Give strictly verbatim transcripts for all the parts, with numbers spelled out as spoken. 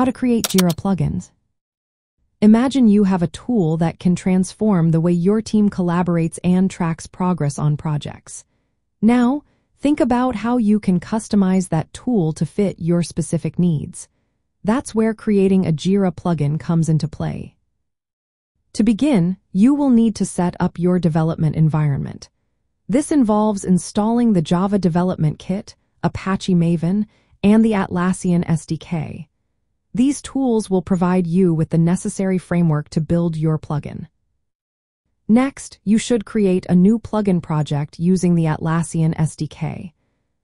How to create Jira plugins. Imagine you have a tool that can transform the way your team collaborates and tracks progress on projects. Now, think about how you can customize that tool to fit your specific needs. That's where creating a Jira plugin comes into play. To begin, you will need to set up your development environment. This involves installing the Java Development Kit, Apache Maven, and the Atlassian S D K. These tools will provide you with the necessary framework to build your plugin. Next, you should create a new plugin project using the Atlassian S D K.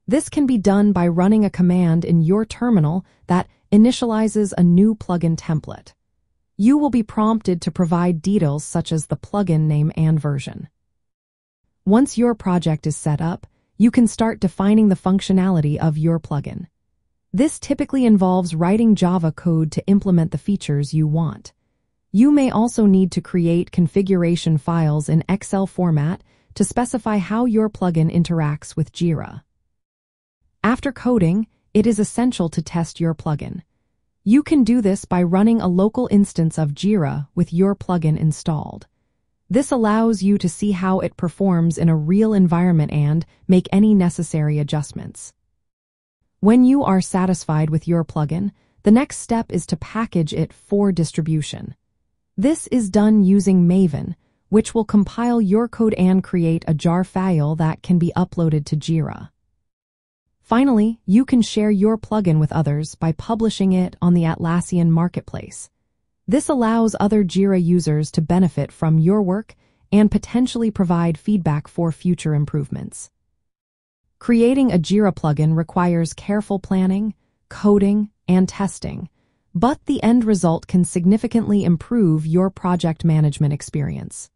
This can be done by running a command in your terminal that initializes a new plugin template. You will be prompted to provide details such as the plugin name and version. Once your project is set up, you can start defining the functionality of your plugin. This typically involves writing Java code to implement the features you want. You may also need to create configuration files in Excel format to specify how your plugin interacts with Jira. After coding, it is essential to test your plugin. You can do this by running a local instance of Jira with your plugin installed. This allows you to see how it performs in a real environment and make any necessary adjustments. When you are satisfied with your plugin, the next step is to package it for distribution. This is done using Maven, which will compile your code and create a J A R file that can be uploaded to Jira. Finally, you can share your plugin with others by publishing it on the Atlassian Marketplace. This allows other Jira users to benefit from your work and potentially provide feedback for future improvements. Creating a Jira plugin requires careful planning, coding, and testing, but the end result can significantly improve your project management experience.